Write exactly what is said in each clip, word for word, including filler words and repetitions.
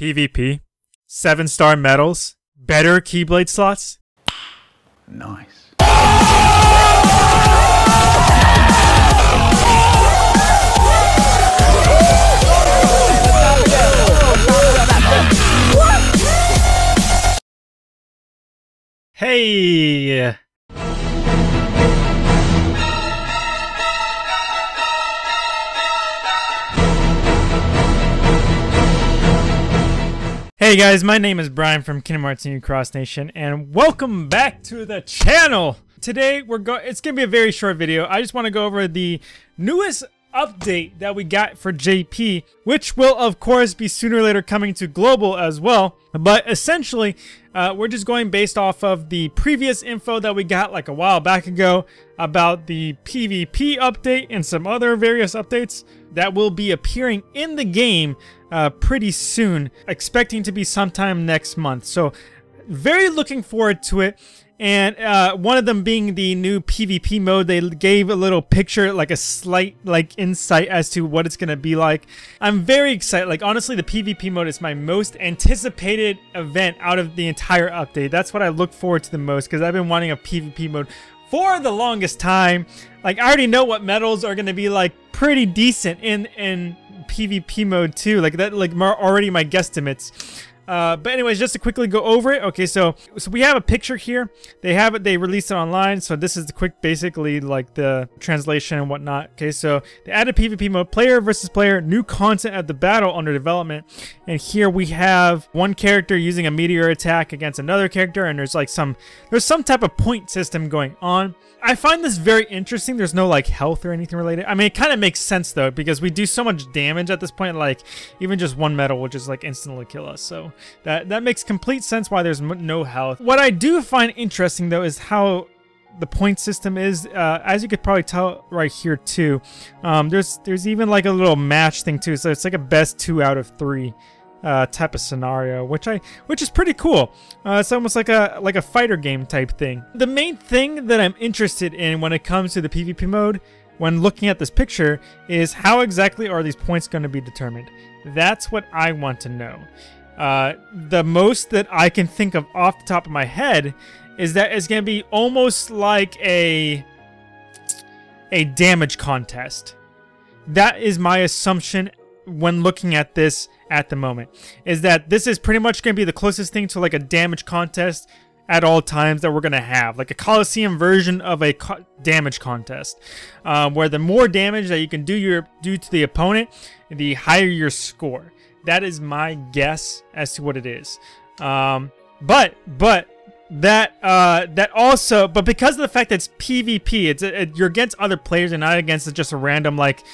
PvP, seven star medals, better Keyblade slots. Nice. Hey! Hey guys, my name is Brian from Kingdom Hearts Union Cross Nation, and welcome back to the channel! Today, we're go it's going to be a very short video. I just want to go over the newest update that we got for J P, which will, of course, be sooner or later coming to global as well. But essentially, uh, we're just going based off of the previous info that we got like a while back ago about the PvP update and some other various updates that will be appearing in the game Uh, pretty soon, expecting to be sometime next month. So very looking forward to it, and uh, one of them being the new PvP mode. They gave a little picture, like a slight like insight as to what it's gonna be like. I'm very excited. Like honestly, the PvP mode is my most anticipated event out of the entire update. That's what I look forward to the most, because I've been wanting a PvP mode for the longest time. Like I already know what medals are gonna be like pretty decent in in PvP mode too, like that, like already my guesstimates. Uh, but anyways, just to quickly go over it. Okay, so so we have a picture here. They have it. They released it online. So this is the quick, basically like the translation and whatnot. Okay, so they added PvP mode, player versus player, new content at the battle under development. And here we have one character using a meteor attack against another character, and there's like some there's some type of point system going on. I find this very interesting. There's no like health or anything related. I mean, it kind of makes sense though, because we do so much damage at this point. Like even just one metal will just like instantly kill us. So That, that makes complete sense why there's no health. What I do find interesting, though, is how the point system is. Uh, as you could probably tell right here, too, um, there's there's even like a little match thing, too. So it's like a best two out of three uh, type of scenario, which I which is pretty cool. Uh, it's almost like a, like a fighter game type thing. The main thing that I'm interested in when it comes to the PvP mode, when looking at this picture, is how exactly are these points going to be determined? That's what I want to know. Uh, the most that I can think of off the top of my head is that it's going to be almost like a a damage contest. That is my assumption when looking at this at the moment, is that this is pretty much going to be the closest thing to like a damage contest at all times that we're going to have, like a Coliseum version of a co damage contest, uh, where the more damage that you can do your do to the opponent, the higher your score. That is my guess as to what it is, um, but but that uh, that also, but because of the fact that it's PvP, it's it, you're against other players and not against just a random like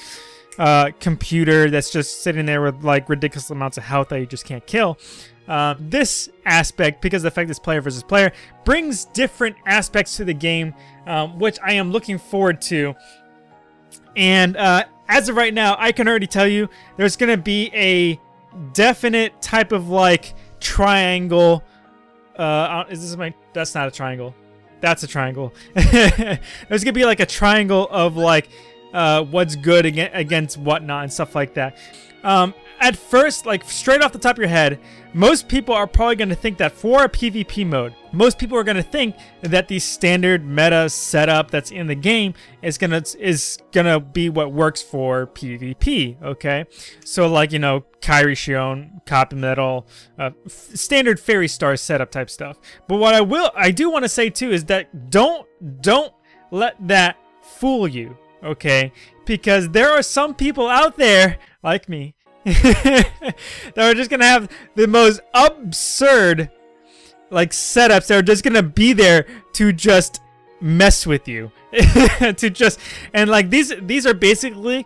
uh, computer that's just sitting there with like ridiculous amounts of health that you just can't kill. Uh, this aspect, because of the fact that it's player versus player, brings different aspects to the game, um, which I am looking forward to, and uh, as of right now, I can already tell you there's going to be a definite type of like triangle. Uh, is this my? That's not a triangle. That's a triangle. There's gonna be like a triangle of like uh, what's good against whatnot and stuff like that. Um, at first, like straight off the top of your head, most people are probably gonna think that for a PvP mode, most people are gonna think that the standard meta setup that's in the game is gonna is gonna be what works for PvP. Okay, so like you know, Kairi Shion, Copy Metal, uh, standard Fairy Star setup type stuff. But what I will I do want to say too is that don't don't let that fool you. Okay, because there are some people out there like me that are just gonna have the most absurd like setups that are just gonna be there to just mess with you. to just and like these these are basically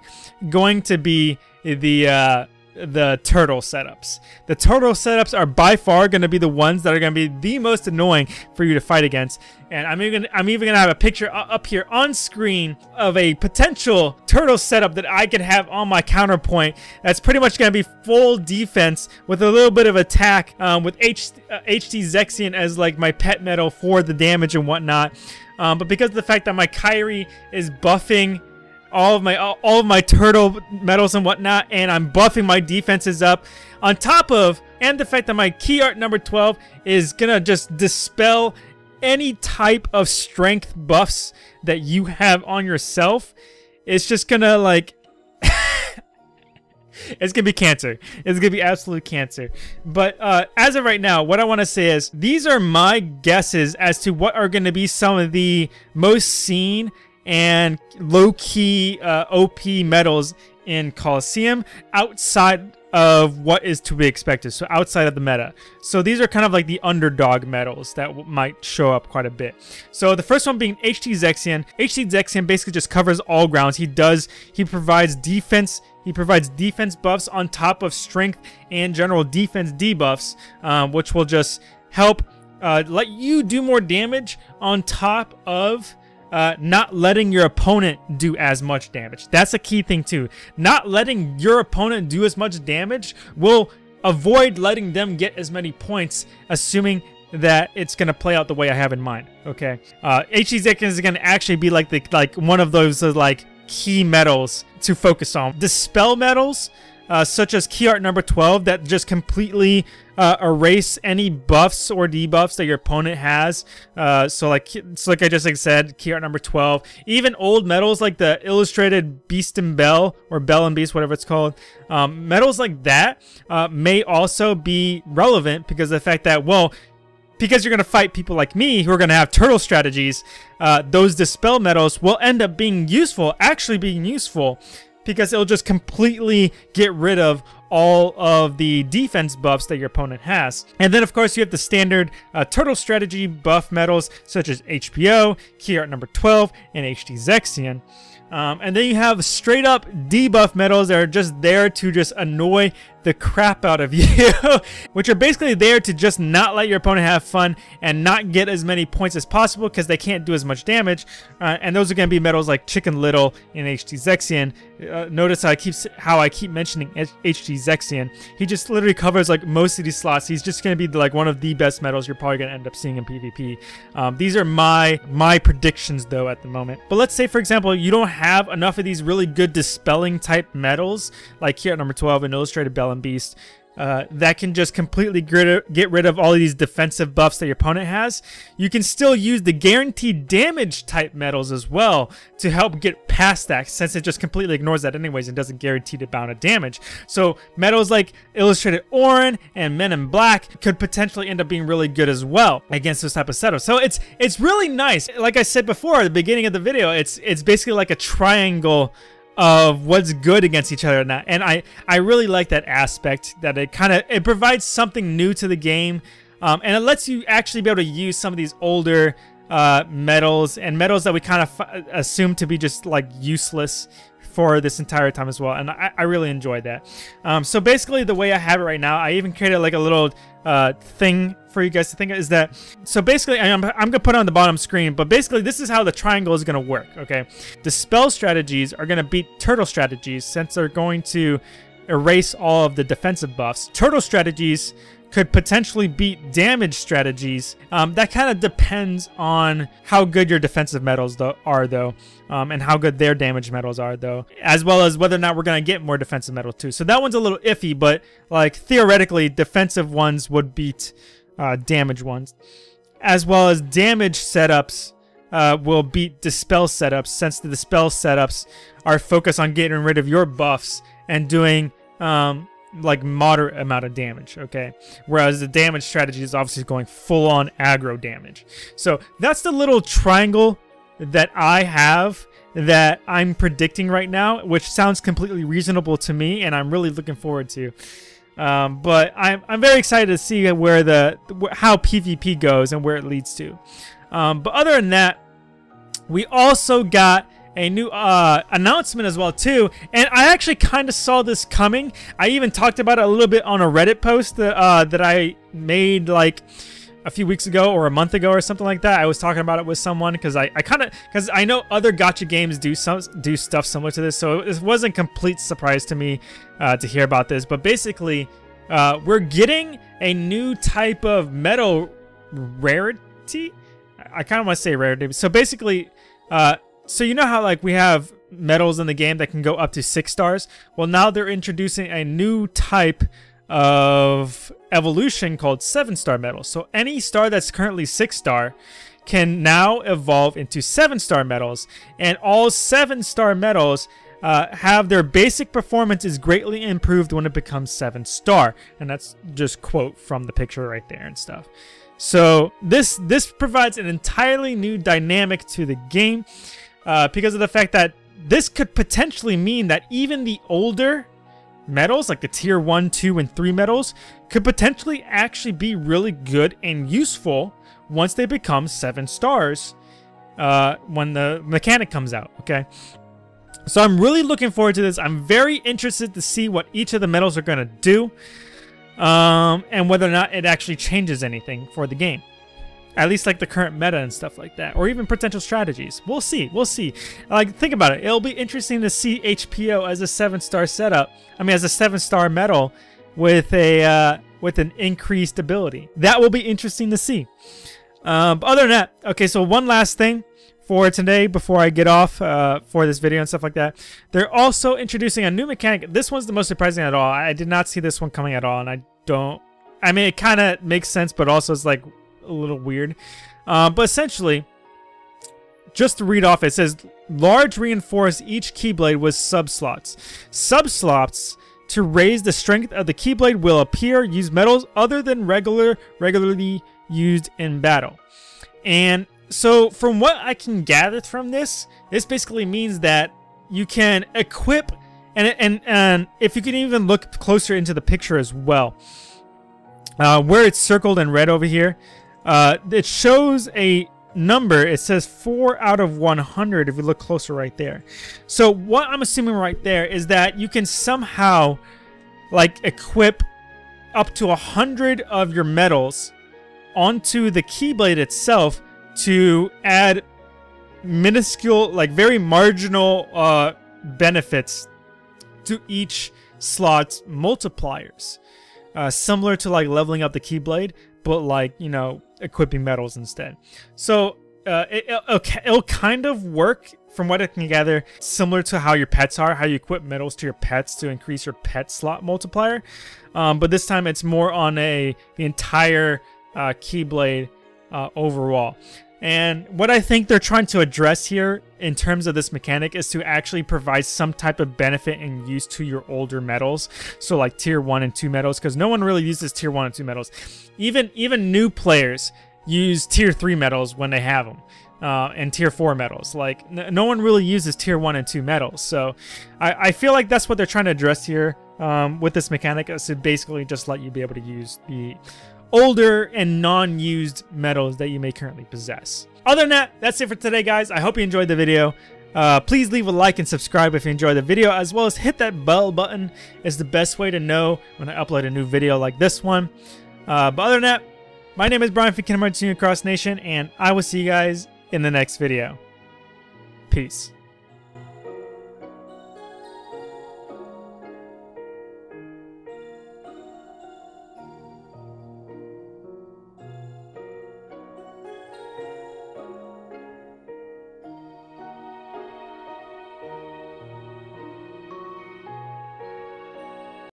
going to be the uh the turtle setups. The turtle setups are by far going to be the ones that are going to be the most annoying for you to fight against. And I'm even I'm even going to have a picture up here on screen of a potential turtle setup that I could have on my counterpoint. That's pretty much going to be full defense with a little bit of attack, um, with H, uh, H D Zexion as like my pet metal for the damage and whatnot. Um, but because of the fact that my Kairi is buffing all of my all of my turtle medals and whatnot, and I'm buffing my defenses up on top of, and the fact that my key art number twelve is gonna just dispel any type of strength buffs that you have on yourself. It's just gonna like it's gonna be cancer. It's gonna be absolute cancer. But uh, as of right now, what I want to say is these are my guesses as to what are gonna be some of the most seen and low-key uh, O P medals in Coliseum outside of what is to be expected, so outside of the meta. So these are kind of like the underdog medals that w might show up quite a bit. So the first one being H T Zexion. H T Zexion basically just covers all grounds. He does, he provides defense, he provides defense buffs on top of strength and general defense debuffs, um, which will just help uh, let you do more damage on top of Uh, not letting your opponent do as much damage. That's a key thing too. Not letting your opponent do as much damage will avoid letting them get as many points, assuming that it's gonna play out the way I have in mind. Okay. Uh, H T Zexion is gonna actually be like the like one of those uh, like key medals to focus on. Dispel medals, uh, such as key art number twelve, that just completely Uh, erase any buffs or debuffs that your opponent has. Uh, so like, so like I just like said, key art number twelve. Even old medals like the illustrated Beast and Bell, or Bell and Beast, whatever it's called. Um, medals like that uh, may also be relevant because of the fact that, well, because you're going to fight people like me who are going to have turtle strategies, uh, those dispel medals will end up being useful, actually being useful, because it'll just completely get rid of all of the defense buffs that your opponent has. And then of course you have the standard uh, turtle strategy buff medals such as H P O, key art number twelve, and H T Zexion. Um, and then you have straight up debuff medals that are just there to just annoy the crap out of you, which are basically there to just not let your opponent have fun and not get as many points as possible because they can't do as much damage. Uh, and those are going to be medals like Chicken Little and H T Zexion. Uh, notice how I keep how I keep mentioning H T Zexion. He just literally covers like most of these slots. He's just going to be like one of the best medals you're probably going to end up seeing in PvP. Um, these are my my predictions though at the moment. But let's say for example you don't have enough of these really good dispelling type medals like here at number twelve and illustrated Bell and Beast, uh, that can just completely get rid of all of these defensive buffs that your opponent has. You can still use the guaranteed damage type medals as well to help get past that, since it just completely ignores that anyways and doesn't guarantee the amount of damage. So medals like Illustrated Orin and Men in Black could potentially end up being really good as well against this type of setup. So it's it's really nice. Like I said before at the beginning of the video, it's it's basically like a triangle of what's good against each other, and that, and I I really like that aspect, that it kind of it provides something new to the game, um, and it lets you actually be able to use some of these older uh, medals and medals that we kind of f assume to be just like useless for this entire time as well, and I, I really enjoy that. Um, so basically the way I have it right now, I even created like a little uh, thing for you guys to think of, is that, so basically I'm, I'm gonna put it on the bottom screen, but basically this is how the triangle is gonna work. Okay, dispel strategies are gonna beat turtle strategies since they're going to erase all of the defensive buffs. Turtle strategies could potentially beat damage strategies. Um, that kind of depends on how good your defensive medals though, are though, um, and how good their damage medals are though, as well as whether or not we're gonna get more defensive medals too. So that one's a little iffy, but like theoretically defensive ones would beat uh, damage ones, as well as damage setups uh, will beat dispel setups, since the dispel setups are focused on getting rid of your buffs and doing um, like moderate amount of damage, okay? Whereas the damage strategy is obviously going full-on aggro damage. So that's the little triangle that I have that I'm predicting right now, which sounds completely reasonable to me, and I'm really looking forward to. Um, but I'm, I'm very excited to see where the how PvP goes and where it leads to. Um, but other than that, we also got a new uh, announcement as well too, and I actually kind of saw this coming. I even talked about it a little bit on a Reddit post that, uh, that I made like a few weeks ago or a month ago or something like that. I was talking about it with someone because I, I kind of because I know other gacha games do some do stuff similar to this, so it wasn't a complete surprise to me uh, to hear about this. But basically, uh, we're getting a new type of metal rarity. I kind of want to say rarity. So basically, uh, so you know how like we have medals in the game that can go up to six stars. Well, now they're introducing a new type of evolution called seven star medals. So any star that's currently six star can now evolve into seven star medals, and all seven star medals Uh, have their basic performance is greatly improved when it becomes seven star, and that's just quote from the picture right there and stuff. So this this provides an entirely new dynamic to the game, uh, because of the fact that this could potentially mean that even the older medals, like the tier one, two, and three medals, could potentially actually be really good and useful once they become seven stars uh, when the mechanic comes out. Okay. So I'm really looking forward to this. I'm very interested to see what each of the medals are going to do, um, and whether or not it actually changes anything for the game. At least like the current meta and stuff like that, or even potential strategies. We'll see. We'll see. Like, think about it. It'll be interesting to see H P O as a seven-star setup. I mean, as a seven-star medal with a uh, with an increased ability. That will be interesting to see. Um, but other than that, okay. So one last thing for today before I get off uh, for this video and stuff like that. They're also introducing a new mechanic. This one's the most surprising at all. I did not see this one coming at all, and I don't... I mean, it kind of makes sense, but also it's like a little weird. Uh, but essentially, just to read off, it says, large reinforce each Keyblade with subslots. Subslots to raise the strength of the Keyblade will appear, use metals other than regular, regularly used in battle. And so from what I can gather from this, this basically means that you can equip, and and, and if you can even look closer into the picture as well, uh, where it's circled in red over here, uh, it shows a number. It says four out of one hundred if you look closer right there. So what I'm assuming right there is that you can somehow like equip up to one hundred of your medals onto the Keyblade itself to add minuscule, like very marginal uh, benefits to each slot's multipliers. Uh, similar to like leveling up the Keyblade, but like, you know, equipping medals instead. So uh, it, it'll, it'll kind of work, from what I can gather, similar to how your pets are, how you equip medals to your pets to increase your pet slot multiplier. Um, but this time it's more on a the entire uh, Keyblade Uh, overall. And what I think they're trying to address here in terms of this mechanic is to actually provide some type of benefit and use to your older medals. So like tier one and two medals, because no one really uses tier one and two medals. Even even new players use tier three medals when they have them, uh, and tier four medals. Like n no one really uses tier one and two medals. So I, I feel like that's what they're trying to address here um, with this mechanic, is to basically just let you be able to use the older and non-used medals that you may currently possess. Other than that, that's it for today, guys. I hope you enjoyed the video. Uh, please leave a like and subscribe if you enjoyed the video, as well as hit that bell button. It's the best way to know when I upload a new video like this one. Uh, but other than that, my name is Brian from Kingdom Hearts Union Cross Nation, and I will see you guys in the next video. Peace.